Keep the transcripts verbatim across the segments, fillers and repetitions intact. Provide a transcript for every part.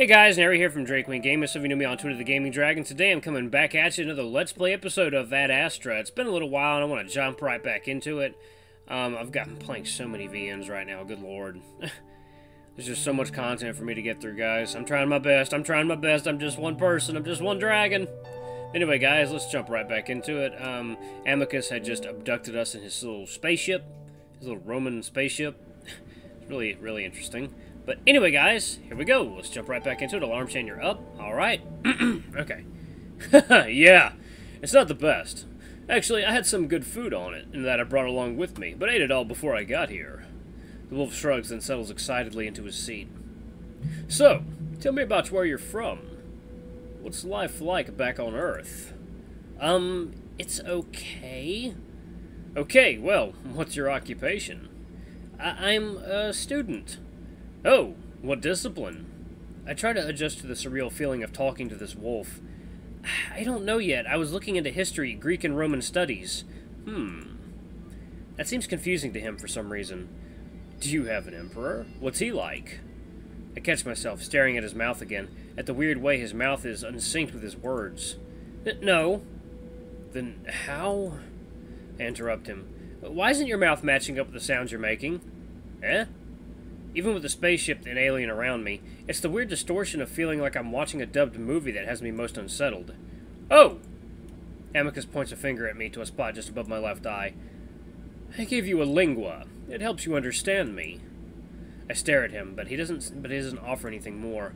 Hey guys, Nary here from Drake Wing Gaming. Some of you know me on Twitter, the Gaming Dragon. Today I'm coming back at you another Let's Play episode of Adastra. It's been a little while and I want to jump right back into it. Um, I've got I'm playing so many V Ms right now, good lord. There's just so much content for me to get through, guys. I'm trying my best, I'm trying my best, I'm just one person, I'm just one dragon. Anyway, guys, let's jump right back into it. Um, Amicus had just abducted us in his little spaceship, his little Roman spaceship. It's really, really interesting. But anyway, guys, here we go. Let's jump right back into it. Alarm chain, you're up. All right. Okay. Yeah. It's not the best. Actually, I had some good food on it and that I brought along with me, but ate it all before I got here. The wolf shrugs and settles excitedly into his seat. So, tell me about where you're from. What's life like back on Earth? Um, it's okay. Okay, well, what's your occupation? I I'm a student. Oh, what discipline. I try to adjust to the surreal feeling of talking to this wolf. I don't know yet. I was looking into history, Greek and Roman studies. Hmm. That seems confusing to him for some reason. Do you have an emperor? What's he like? I catch myself staring at his mouth again, at the weird way his mouth is unsynced with his words. N- no. Then how? I interrupt him. Why isn't your mouth matching up with the sounds you're making? Eh? Even with the spaceship and alien around me, it's the weird distortion of feeling like I'm watching a dubbed movie that has me most unsettled. Oh! Amicus points a finger at me to a spot just above my left eye. I gave you a lingua. It helps you understand me. I stare at him, but he doesn't. But he doesn't offer anything more.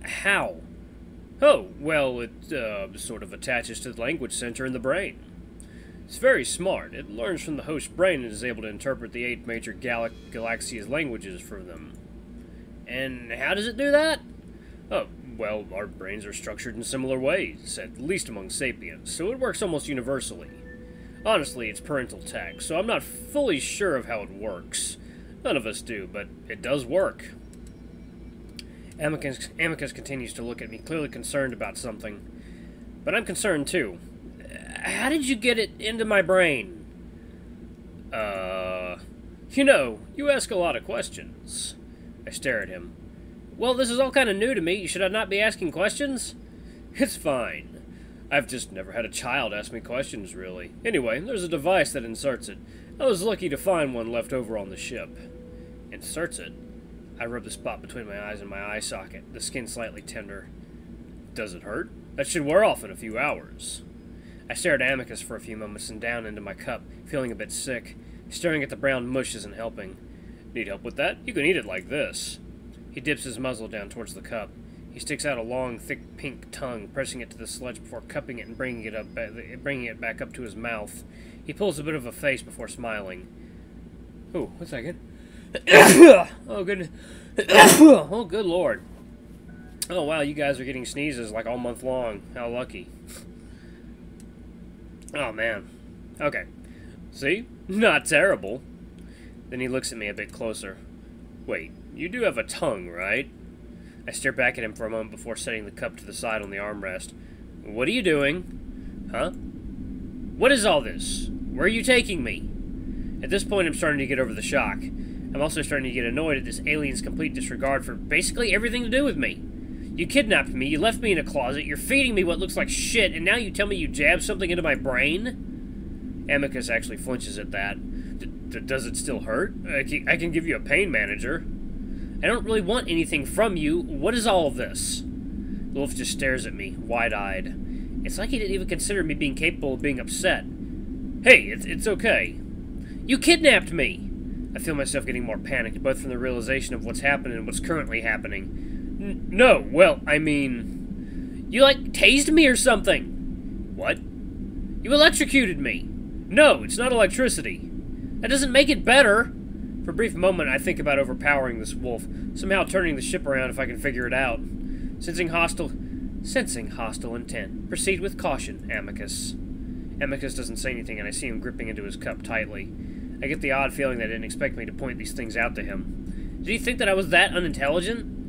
How? Oh, well, it uh, sort of attaches to the language center in the brain. It's very smart. It learns from the host's brain and is able to interpret the eight major gal galaxies' languages for them. And how does it do that? Oh, well, our brains are structured in similar ways, at least among sapiens, so it works almost universally. Honestly, it's parental tech, so I'm not fully sure of how it works. None of us do, but it does work. Amicus, Amicus continues to look at me, clearly concerned about something. But I'm concerned, too. How did you get it into my brain? Uh, you know, you ask a lot of questions. I stare at him. Well, this is all kind of new to me. Should I not be asking questions? It's fine. I've just never had a child ask me questions, really. Anyway, there's a device that inserts it. I was lucky to find one left over on the ship. Inserts it? I rub the spot between my eyes and my eye socket, the skin slightly tender. Does it hurt? That should wear off in a few hours. I stared at Amicus for a few moments and down into my cup, feeling a bit sick. Staring at the brown mush isn't helping. Need help with that? You can eat it like this. He dips his muzzle down towards the cup. He sticks out a long, thick, pink tongue, pressing it to the sludge before cupping it and bringing it up, bringing it back up to his mouth. He pulls a bit of a face before smiling. Oh, one second. Oh, good. Oh, good lord. Oh, wow, you guys are getting sneezes like all month long. How lucky. Oh, man. Okay. See? Not terrible. Then he looks at me a bit closer. Wait, you do have a tongue, right? I stare back at him for a moment before setting the cup to the side on the armrest. What are you doing? Huh? What is all this? Where are you taking me? At this point, I'm starting to get over the shock. I'm also starting to get annoyed at this alien's complete disregard for basically everything to do with me. You kidnapped me, you left me in a closet, you're feeding me what looks like shit, and now you tell me you jabbed something into my brain? Amicus actually flinches at that. D d does it still hurt? I can, I can give you a pain manager. I don't really want anything from you. What is all of this? The wolf just stares at me, wide-eyed. It's like he didn't even consider me being capable of being upset. Hey, it's, it's okay. You kidnapped me! I feel myself getting more panicked, both from the realization of what's happened and what's currently happening. No, well, I mean... You, like, tased me or something! What? You electrocuted me! No, it's not electricity. That doesn't make it better! For a brief moment, I think about overpowering this wolf, somehow turning the ship around if I can figure it out. Sensing hostile... Sensing hostile intent. Proceed with caution, Amicus. Amicus doesn't say anything, and I see him gripping into his cup tightly. I get the odd feeling that he didn't expect me to point these things out to him. Did he think that I was that unintelligent?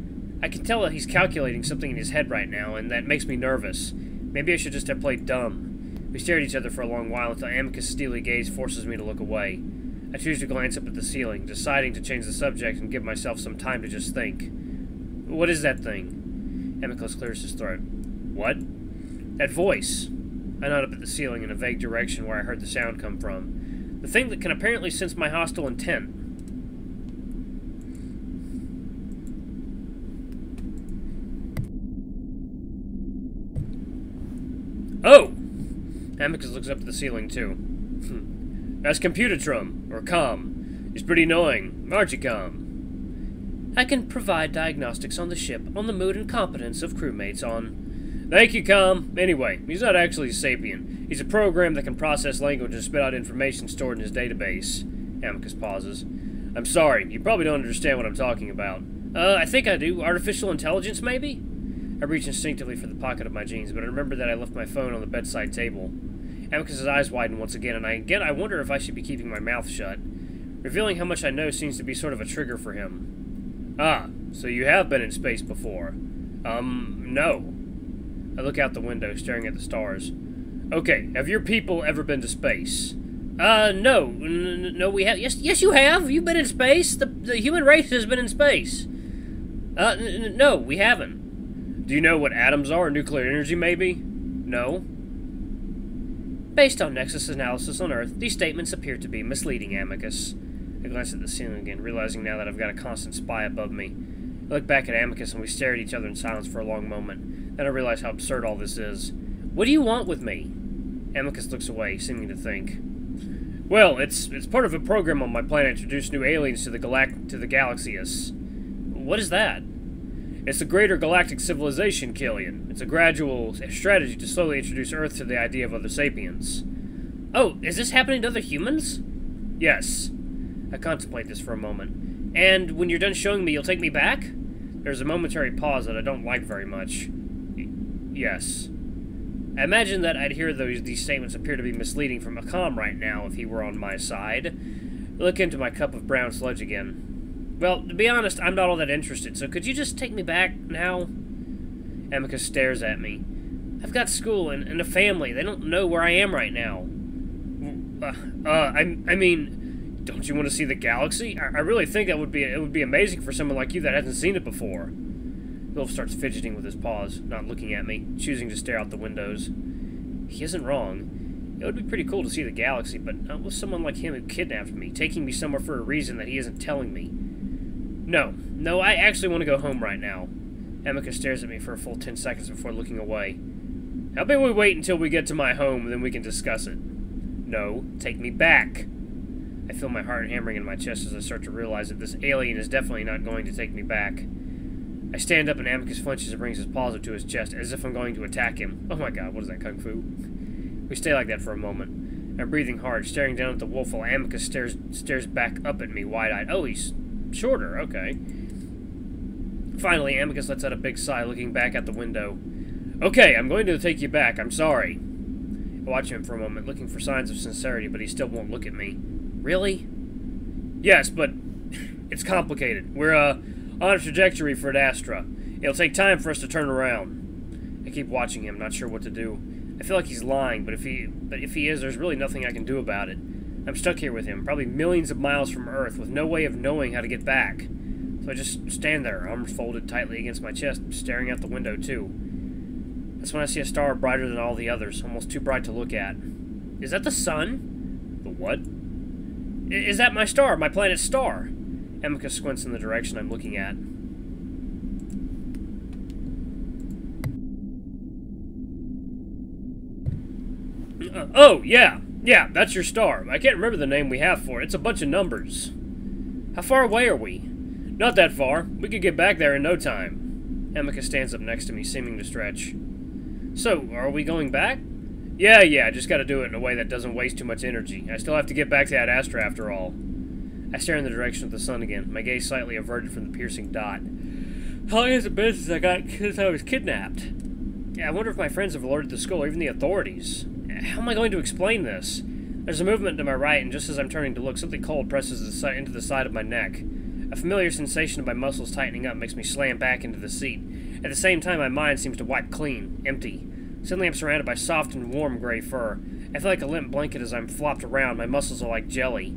I can tell that he's calculating something in his head right now, and that makes me nervous. Maybe I should just have played dumb. We stare at each other for a long while until Amicus' steely gaze forces me to look away. I choose to glance up at the ceiling, deciding to change the subject and give myself some time to just think. What is that thing? Amicus clears his throat. What? That voice. I nodded up at the ceiling in a vague direction where I heard the sound come from. The thing that can apparently sense my hostile intent. Oh! Amicus looks up at the ceiling, too. That's Computatrum, or COM. It's pretty annoying. Margicom. I can provide diagnostics on the ship, on the mood and competence of crewmates on... Thank you, COM. Anyway, he's not actually a sapient. He's a program that can process language and spit out information stored in his database. Amicus pauses. I'm sorry, you probably don't understand what I'm talking about. Uh, I think I do. Artificial intelligence, maybe? I reached instinctively for the pocket of my jeans, but I remembered that I left my phone on the bedside table. Amicus's eyes widened once again, and I, again I wonder if I should be keeping my mouth shut. Revealing how much I know seems to be sort of a trigger for him. Ah, so you have been in space before. Um, no. I look out the window, staring at the stars. Okay, have your people ever been to space? Uh, no. N- no, we have. Yes, yes, you have. You've been in space. The, the human race has been in space. Uh, n- n- no, we haven't. Do you know what atoms are? Nuclear energy, maybe? No? Based on Nexus analysis on Earth, these statements appear to be misleading, Amicus. I glanced at the ceiling again, realizing now that I've got a constant spy above me. I looked back at Amicus and we stared at each other in silence for a long moment. Then I realized how absurd all this is. What do you want with me? Amicus looks away, seeming to think. Well, it's it's part of a program on my planet to introduce new aliens to the galact to the Galaxius. What is that? It's a greater galactic civilization, Cillian. It's a gradual strategy to slowly introduce Earth to the idea of other sapiens. Oh, is this happening to other humans? Yes. I contemplate this for a moment. And when you're done showing me, you'll take me back? There's a momentary pause that I don't like very much. Y- yes. I imagine that I'd hear those these statements appear to be misleading from a COM right now if he were on my side. Look into my cup of brown sludge again. Well, to be honest, I'm not all that interested, so could you just take me back now? Amicus stares at me. I've got school and, and a family. They don't know where I am right now. Uh, uh I, I mean, don't you want to see the galaxy? I, I really think that would be it would be amazing for someone like you that hasn't seen it before. Wilf starts fidgeting with his paws, not looking at me, choosing to stare out the windows. He isn't wrong. It would be pretty cool to see the galaxy, but not with someone like him who kidnapped me, taking me somewhere for a reason that he isn't telling me. No. No, I actually want to go home right now. Amicus stares at me for a full ten seconds before looking away. How about we wait until we get to my home, and then we can discuss it? No, take me back. I feel my heart hammering in my chest as I start to realize that this alien is definitely not going to take me back. I stand up and Amicus flinches and brings his paws up to his chest as if I'm going to attack him. Oh my god, what is that, kung fu? We stay like that for a moment. I'm breathing hard, staring down at the wolf while Amicus stares, stares back up at me wide-eyed. Oh, he's... shorter, okay. Finally, Amicus lets out a big sigh, looking back out the window. Okay, I'm going to take you back. I'm sorry. I watch him for a moment, looking for signs of sincerity, but he still won't look at me. Really? Yes, but it's complicated. We're uh, on a trajectory for Adastra. It'll take time for us to turn around. I keep watching him, not sure what to do. I feel like he's lying, but if he, but if he is, there's really nothing I can do about it. I'm stuck here with him, probably millions of miles from Earth, with no way of knowing how to get back. So I just stand there, arms folded tightly against my chest, staring out the window, too. That's when I see a star brighter than all the others, almost too bright to look at. Is that the sun? The what? Is that my star, my planet's star? Amicus squints in the direction I'm looking at. Uh, oh, yeah! Yeah, that's your star. I can't remember the name we have for it. It's a bunch of numbers. How far away are we? Not that far. We could get back there in no time. Amicus stands up next to me, seeming to stretch. So, are we going back? Yeah, yeah, I just gotta do it in a way that doesn't waste too much energy. I still have to get back to Adastra after all. I stare in the direction of the sun again, my gaze slightly averted from the piercing dot. How long has it been since I got since I was kidnapped? Yeah, I wonder if my friends have alerted the school or even the authorities. How am I going to explain this? There's a movement to my right, and just as I'm turning to look, something cold presses the into the side of my neck. A familiar sensation of my muscles tightening up makes me slam back into the seat. At the same time, my mind seems to wipe clean, empty. Suddenly I'm surrounded by soft and warm gray fur. I feel like a limp blanket as I'm flopped around. My muscles are like jelly.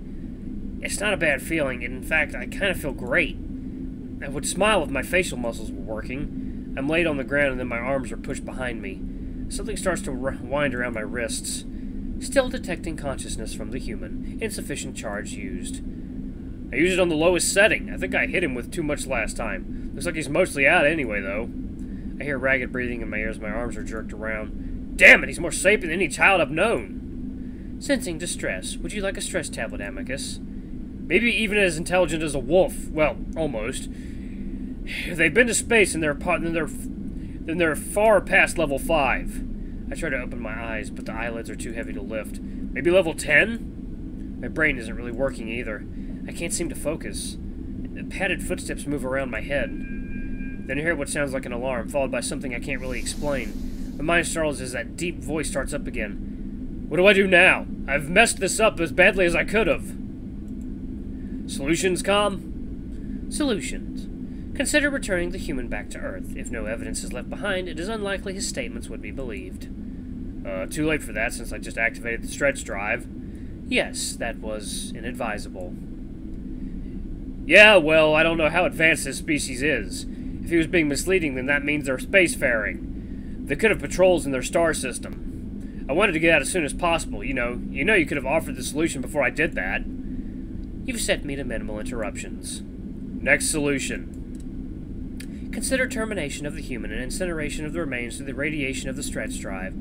It's not a bad feeling, and in fact, I kind of feel great. I would smile if my facial muscles were working. I'm laid on the ground and then my arms are pushed behind me. Something starts to wind around my wrists. Still detecting consciousness from the human. Insufficient charge used. I used it on the lowest setting. I think I hit him with too much last time. Looks like he's mostly out anyway, though. I hear ragged breathing in my ears. My arms are jerked around. Damn it, he's more sapient than any child I've known. Sensing distress. Would you like a stress tablet, Amicus? Maybe even as intelligent as a wolf. Well, almost. If they've been to space and they're, then they're, then they're far past level five. I try to open my eyes, but the eyelids are too heavy to lift. Maybe level ten? My brain isn't really working either. I can't seem to focus. The padded footsteps move around my head. Then I hear what sounds like an alarm, followed by something I can't really explain. My mind snarls as that deep voice starts up again. What do I do now? I've messed this up as badly as I could have. Solutions, Com? Solutions. Consider returning the human back to Earth. If no evidence is left behind, it is unlikely his statements would be believed. Uh, too late for that, since I just activated the stretch drive. Yes, that was inadvisable. Yeah, well, I don't know how advanced this species is. If he was being misleading, then that means they're spacefaring. They could have patrols in their star system. I wanted to get out as soon as possible, you know. You know you could have offered the solution before I did that. You've set me to minimal interruptions. Next solution. Consider termination of the human and incineration of the remains through the radiation of the stretch drive.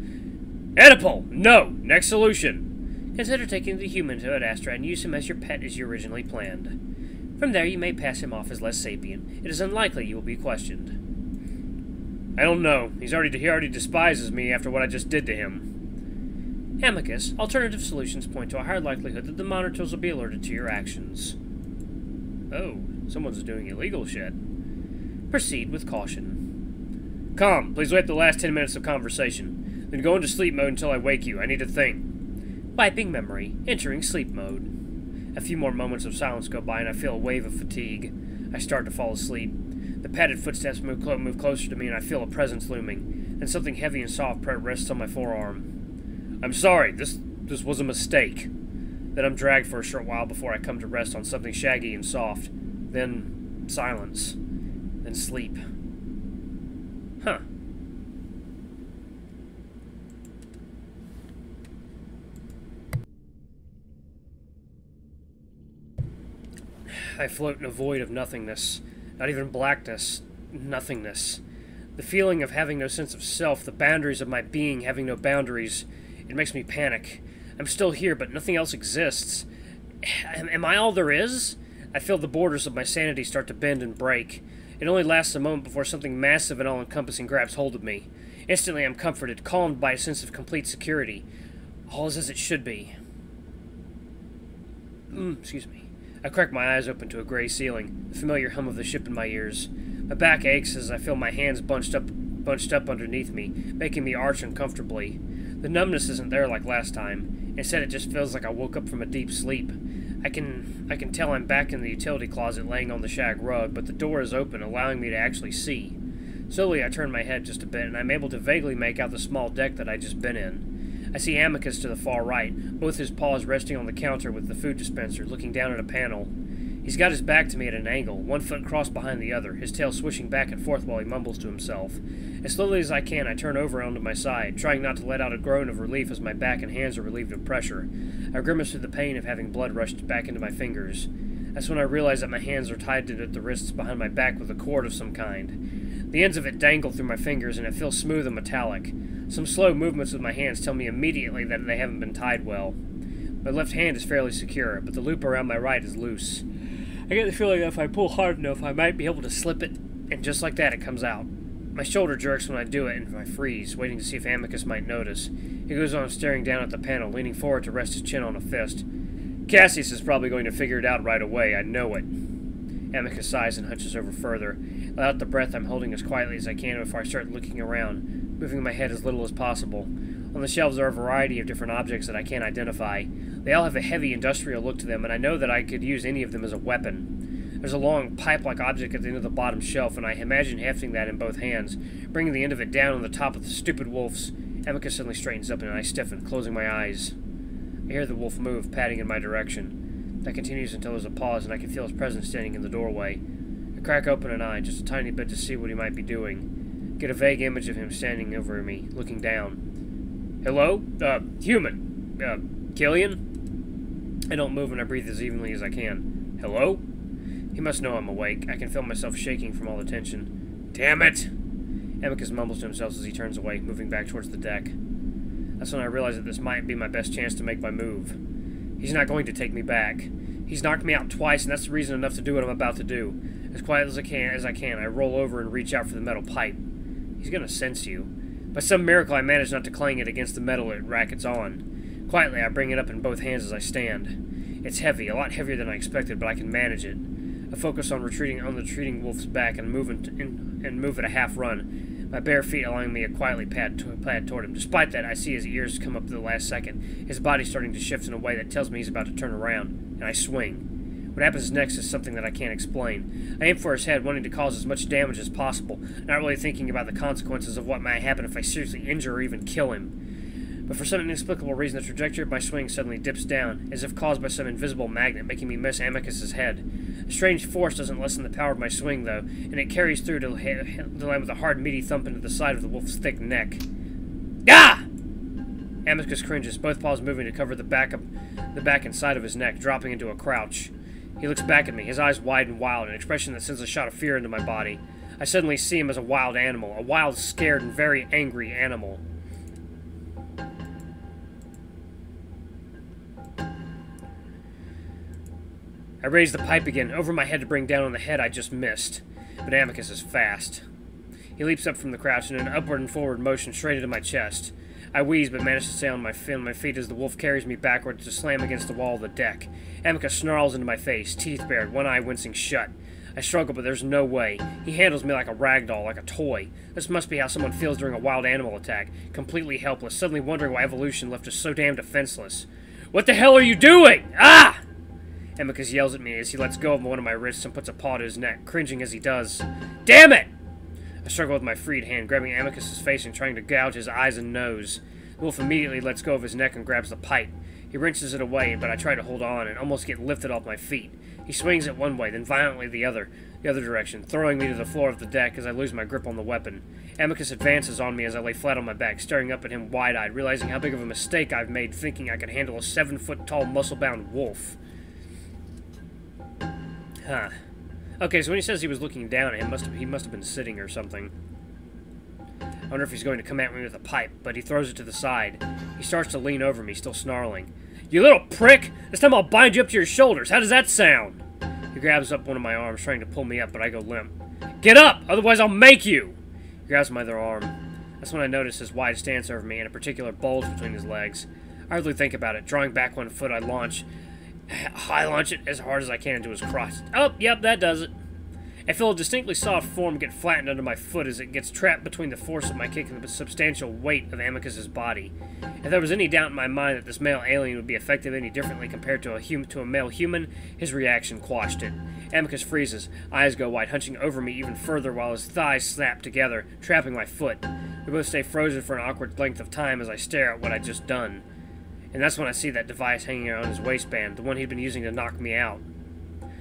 Oedipal! No! Next solution! Consider taking the human to Adastra and use him as your pet as you originally planned. From there, you may pass him off as less sapient. It is unlikely you will be questioned. I don't know. He's already, he already despises me after what I just did to him. Amicus, alternative solutions point to a higher likelihood that the monitors will be alerted to your actions. Oh, someone's doing illegal shit. Proceed with caution. Calm, please wait the last ten minutes of conversation. Then go into sleep mode until I wake you. I need to think. Wiping memory. Entering sleep mode. A few more moments of silence go by and I feel a wave of fatigue. I start to fall asleep. The padded footsteps move, clo move closer to me and I feel a presence looming. Then something heavy and soft rests on my forearm. I'm sorry, this, this was a mistake. Then I'm dragged for a short while before I come to rest on something shaggy and soft. Then, silence. Then sleep. Huh. I float in a void of nothingness. Not even blackness. Nothingness. The feeling of having no sense of self, the boundaries of my being having no boundaries. It makes me panic. I'm still here, but nothing else exists. Am I all there is? I feel the borders of my sanity start to bend and break. It only lasts a moment before something massive and all-encompassing grabs hold of me. Instantly, I'm comforted, calmed by a sense of complete security. All is as it should be. Mm, excuse me. I crack my eyes open to a gray ceiling, the familiar hum of the ship in my ears. My back aches as I feel my hands bunched up, bunched up underneath me, making me arch uncomfortably. The numbness isn't there like last time. Instead, it just feels like I woke up from a deep sleep. I can I can tell I'm back in the utility closet laying on the shag rug, but the door is open, allowing me to actually see. Slowly I turn my head just a bit, and I'm able to vaguely make out the small deck that I just been in. I see Amicus to the far right, both his paws resting on the counter with the food dispenser, looking down at a panel. He's got his back to me at an angle, one foot crossed behind the other, his tail swishing back and forth while he mumbles to himself. As slowly as I can, I turn over onto my side, trying not to let out a groan of relief as my back and hands are relieved of pressure. I grimace through the pain of having blood rush back into my fingers. That's when I realize that my hands are tied to the wrists behind my back with a cord of some kind. The ends of it dangle through my fingers, and it feels smooth and metallic. Some slow movements with my hands tell me immediately that they haven't been tied well. My left hand is fairly secure, but the loop around my right is loose. I get the feeling that if I pull hard enough, I might be able to slip it, and just like that, it comes out. My shoulder jerks when I do it, and I freeze, waiting to see if Amicus might notice. He goes on staring down at the panel, leaning forward to rest his chin on a fist. Cassius is probably going to figure it out right away, I know it. Amicus sighs and hunches over further. Let out the breath I'm holding as quietly as I can before I start looking around, moving my head as little as possible. On the shelves are a variety of different objects that I can't identify. They all have a heavy industrial look to them, and I know that I could use any of them as a weapon. There's a long, pipe-like object at the end of the bottom shelf, and I imagine hefting that in both hands, bringing the end of it down on the top of the stupid wolf's. Amicus suddenly straightens up, and I stiffen, closing my eyes. I hear the wolf move, padding in my direction. That continues until there's a pause, and I can feel his presence standing in the doorway. I crack open an eye, just a tiny bit, to see what he might be doing. get a vague image of him standing over me, looking down. Hello? Uh, human. Uh, Cillian? I don't move and I breathe as evenly as I can. Hello? He must know I'm awake. I can feel myself shaking from all the tension. Damn it! Amicus mumbles to himself as he turns away, moving back towards the deck. That's when I realize that this might be my best chance to make my move. He's not going to take me back. He's knocked me out twice, and that's reason enough to do what I'm about to do. As quiet as I can, as I can, I roll over and reach out for the metal pipe. He's gonna sense you. By some miracle, I manage not to clang it against the metal it rackets on. Quietly, I bring it up in both hands as I stand. It's heavy, a lot heavier than I expected, but I can manage it. I focus on retreating on the retreating wolf's back and move, in, in, and move at a half run, my bare feet allowing me to quietly pad, to, pad toward him. Despite that, I see his ears come up to the last second, his body starting to shift in a way that tells me he's about to turn around, and I swing. What happens next is something that I can't explain. I aim for his head, wanting to cause as much damage as possible, not really thinking about the consequences of what might happen if I seriously injure or even kill him. But for some inexplicable reason, the trajectory of my swing suddenly dips down, as if caused by some invisible magnet, making me miss Amicus's head. A strange force doesn't lessen the power of my swing, though, and it carries through to land with a hard, meaty thump into the side of the wolf's thick neck. Ah! Amicus cringes, both paws moving to cover the back of the back and side of his neck, dropping into a crouch. He looks back at me, his eyes wide and wild, an expression that sends a shot of fear into my body. I suddenly see him as a wild animal, a wild, scared, and very angry animal. I raise the pipe again, over my head to bring down on the head I just missed. But Amicus is fast. He leaps up from the crouch in an upward and forward motion straight into my chest. I wheeze but manage to stay on my, fin, my feet as the wolf carries me backwards to slam against the wall of the deck. Amicus snarls into my face, teeth bared, one eye wincing shut. I struggle, but there's no way. He handles me like a ragdoll, like a toy. This must be how someone feels during a wild animal attack. Completely helpless, suddenly wondering why evolution left us so damn defenseless. What the hell are you doing? Ah! Amicus yells at me as he lets go of one of my wrists and puts a paw to his neck, cringing as he does. Damn it! I struggle with my freed hand, grabbing Amicus's face and trying to gouge his eyes and nose. The wolf immediately lets go of his neck and grabs the pipe. He wrenches it away, but I try to hold on and almost get lifted off my feet. He swings it one way, then violently the other, the other direction, throwing me to the floor of the deck as I lose my grip on the weapon. Amicus advances on me as I lay flat on my back, staring up at him wide-eyed, realizing how big of a mistake I've made thinking I could handle a seven-foot-tall, muscle-bound wolf. Huh. Okay, so when he says he was looking down at him, must have, he must have been sitting or something. I wonder if he's going to come at me with a pipe, but he throws it to the side. He starts to lean over me, still snarling. You little prick! This time I'll bind you up to your shoulders! How does that sound? He grabs up one of my arms, trying to pull me up, but I go limp. Get up! Otherwise I'll make you! He grabs my other arm. That's when I notice his wide stance over me and a particular bulge between his legs. I hardly think about it. Drawing back one foot, I launch... I launch it as hard as I can into his crotch. Oh, yep, that does it. I feel a distinctly soft form get flattened under my foot as it gets trapped between the force of my kick and the substantial weight of Amicus's body. If there was any doubt in my mind that this male alien would be effective any differently compared to a hum to a male human, his reaction quashed it. Amicus freezes, eyes go wide, hunching over me even further while his thighs snap together, trapping my foot. We both stay frozen for an awkward length of time as I stare at what I'd just done. And that's when I see that device hanging on his waistband, the one he'd been using to knock me out.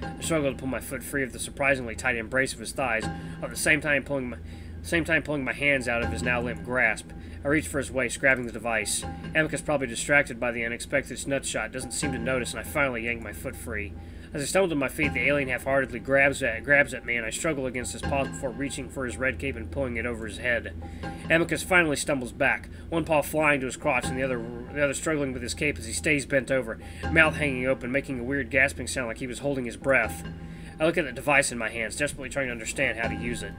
I struggle to pull my foot free of the surprisingly tight embrace of his thighs, at the same time pulling my, same time pulling my hands out of his now limp grasp. I reach for his waist, grabbing the device. Amicus, probably distracted by the unexpected nutshot, doesn't seem to notice, and I finally yank my foot free. As I stumble to my feet, the alien half-heartedly grabs at, grabs at me, and I struggle against his paws before reaching for his red cape and pulling it over his head. Amicus finally stumbles back, one paw flying to his crotch and the other, the other struggling with his cape as he stays bent over, mouth hanging open, making a weird gasping sound like he was holding his breath. I look at the device in my hands, desperately trying to understand how to use it.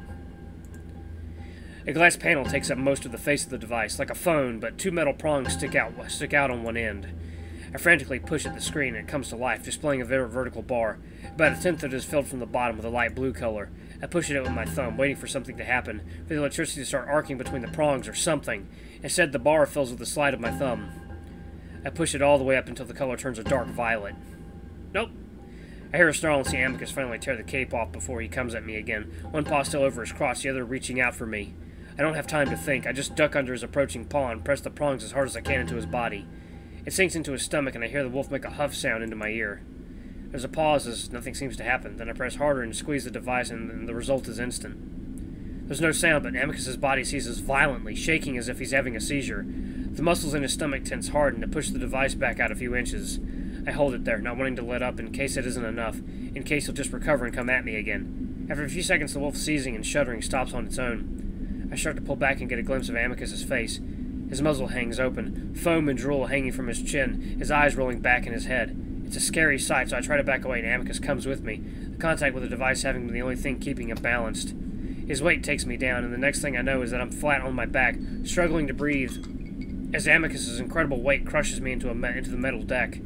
A glass panel takes up most of the face of the device, like a phone, but two metal prongs stick out, stick out on one end. I frantically push at the screen and it comes to life, displaying a vertical bar. About a tenth of it is filled from the bottom with a light blue color. I push at it with my thumb, waiting for something to happen, for the electricity to start arcing between the prongs or something. Instead, the bar fills with the slide of my thumb. I push it all the way up until the color turns a dark violet. Nope. I hear a snarl and see Amicus finally tear the cape off before he comes at me again, one paw still over his crotch, the other reaching out for me. I don't have time to think. I just duck under his approaching paw and press the prongs as hard as I can into his body. It sinks into his stomach, and I hear the wolf make a huff sound into my ear. There's a pause as nothing seems to happen. Then I press harder and squeeze the device, and the result is instant. There's no sound, but Amicus's body seizes violently, shaking as if he's having a seizure. The muscles in his stomach tense hard, and to push the device back out a few inches. I hold it there, not wanting to let up in case it isn't enough, in case he'll just recover and come at me again. After a few seconds, the wolf seizing and shuddering stops on its own. I start to pull back and get a glimpse of Amicus's face. His muzzle hangs open, foam and drool hanging from his chin, his eyes rolling back in his head. It's a scary sight, so I try to back away, and Amicus comes with me, the contact with the device having been the only thing keeping him balanced. His weight takes me down, and the next thing I know is that I'm flat on my back, struggling to breathe, as Amicus's incredible weight crushes me into, a me into the metal deck.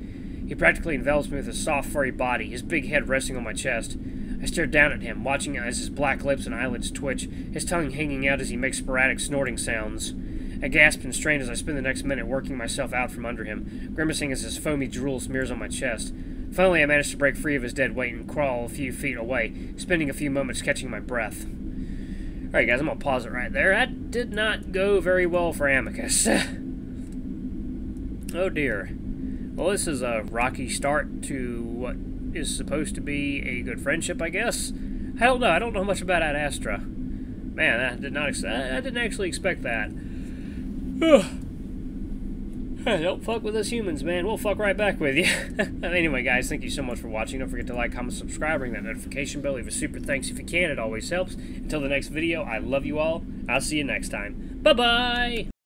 He practically envelops me with his soft, furry body, his big head resting on my chest. I stare down at him, watching as his black lips and eyelids twitch, his tongue hanging out as he makes sporadic snorting sounds. I gasp and strain as I spend the next minute working myself out from under him, grimacing as his foamy drool smears on my chest. Finally, I manage to break free of his dead weight and crawl a few feet away, spending a few moments catching my breath. Alright guys, I'm going to pause it right there. That did not go very well for Amicus. Oh dear. Well, this is a rocky start to what is supposed to be a good friendship, I guess. I don't know. I don't know much about Adastra. Man, I, did not ex I, I didn't actually expect that. Don't fuck with us humans, man. We'll fuck right back with you. Anyway, guys, thank you so much for watching. Don't forget to like, comment, subscribe, ring that notification bell. Leave a super thanks if you can. It always helps. Until the next video, I love you all. I'll see you next time. Bye-bye!